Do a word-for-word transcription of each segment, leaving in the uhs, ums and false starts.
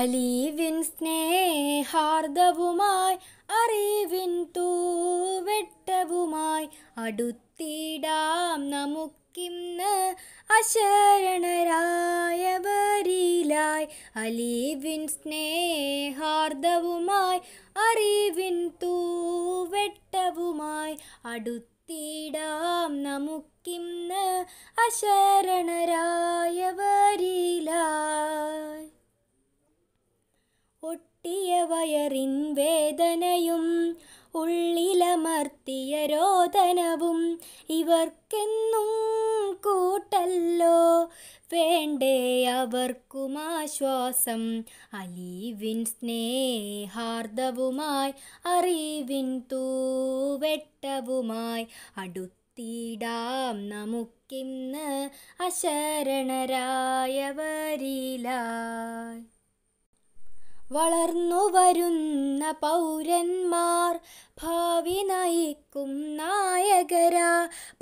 അലീവിൻ സ്നേഹാർദ്ദവുമായി അറിവിൻ തൂവെട്ടവുമായി അടുത്തിടാം നമുക്കിന്ന് അശരണരായവരിലായി. അലീവിൻ സ്നേഹാർദ്ദവുമായി അറിവിൻ തൂവെട്ടവുമായി അടുത്തിടാം നമുക്കിന്ന് അശരണരായവരിലായി. ഒട്ടിയ വയറിൻ വേദനയും ഉള്ളിലമർത്തിയ രോദനവും ഇവർക്കെന്നും കൂട്ടല്ലോ, വേണ്ടേ അവർക്കുമാശ്വാസം. അലീവിൻ സ്നേഹാർദ്ദവുമായി അറിവിൻ തൂവെട്ടവുമായി അടുത്തിടാം നമുക്കിന്ന് അശരണരായവരിലായി. വളർന്നു വരുന്ന പൗരന്മാർ ഭാവി നയിക്കും നായകരാ,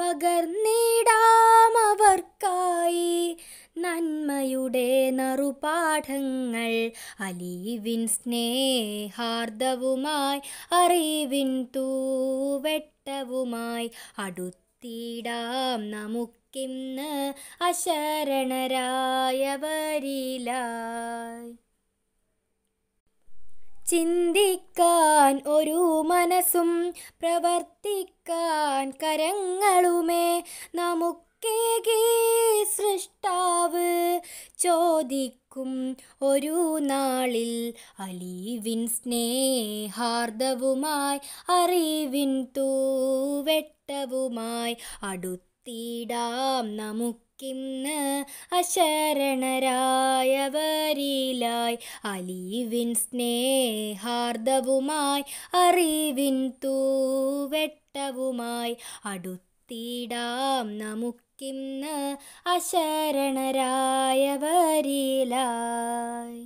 പകർന്നിടാം അവർക്കായി നന്മയുടെ നറുപാഠങ്ങൾ. അലീവിൻ സ്നേഹാർദ്ദവുമായി അറിവിൻ തൂവെട്ടവുമായി അടുത്തിടാം നമുക്കിന്ന് അശരണരായവരിലായി. ചിന്തിക്കാൻ ഒരു മനസ്സും പ്രവർത്തിക്കാൻ കരങ്ങളുമേ നമുക്കേകി സൃഷ്ടാവ് ചോദിക്കും ഒരു നാളിൽ. അലീവിൻ സ്നേഹാർദ്ദവുമായി അറിവിൻ തൂവെട്ടവുമായി അടുത്തിടാം നമുക്ക് ിന്ന് അശരണരായവരിലായി. അലീവിൻ സ്നേഹാർദ്ദവുമായി അറിവിൻ തൂവെട്ടവുമായി അടുത്തിടാം നമുക്കിന്ന് അശരണരായവരിലായി.